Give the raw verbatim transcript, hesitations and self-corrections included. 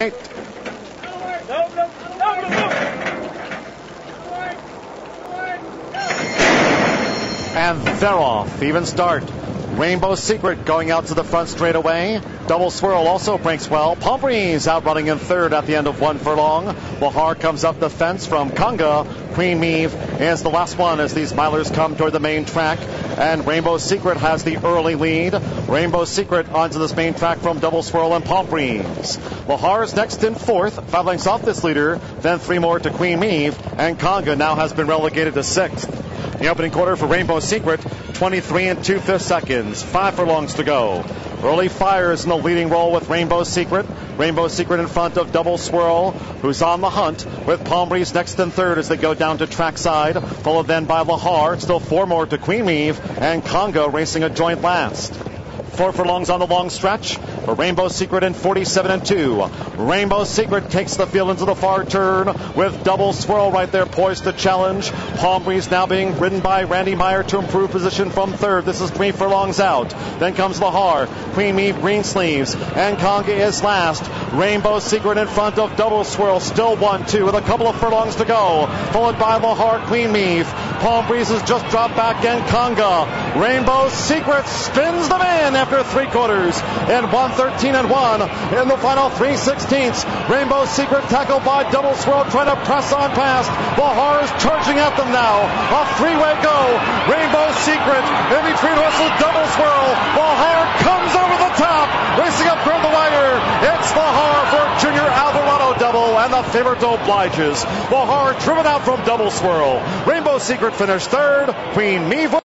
Hey. No, no, no, no, no. And they're off. Even start. Rainbow's Secret going out to the front straight away. Double Swirl also breaks well. Palm Breeze out running in third at the end of one furlong. Lahar comes up the fence from Conga. Queen Maeve is the last one as these milers come toward the main track. And Rainbow's Secret has the early lead. Rainbow's Secret onto this main track from Double Swirl and Palm Breeze. Lahar is next in fourth, five lengths off this leader. Then three more to Queen Maeve. And Conga now has been relegated to sixth. The opening quarter for Rainbow's Secret, twenty-three and two-fifths seconds. Five furlongs to go. Early fires in the leading role with Rainbow's Secret. Rainbow's Secret in front of Double Swirl, who's on the hunt, with Palm Breeze next and third as they go down to trackside, followed then by Lahar, still four more to Queen Maeve, and Conga racing a joint last. Four furlongs on the long stretch for Rainbow's Secret in forty-seven and two. Rainbow's Secret takes the field into the far turn with Double Swirl right there poised to challenge. Palm Breeze now being ridden by Randy Meyer to improve position from third. This is three furlongs out. Then comes Lahar, Queen Maeve, Green Sleeves, and Conga is last. Rainbow's Secret in front of Double Swirl, still one two with a couple of furlongs to go, followed by Lahar, Queen Maeve. Palm Breeze has just dropped back and Conga. Rainbow's Secret spins them in after three quarters and one thirteen and one in the final three sixteenths. Rainbow's Secret tackled by Double Swirl trying to press on past. Lahar is charging at them now. A three-way go. Rainbow's Secret in between whistles, Double Swirl. Lahar comes over the top, racing up through the wire. It's Lahar for Junior Alvarado double, and the favorite obliges. Lahar driven out from Double Swirl. Rainbow's Secret finished third. Queen Maeve.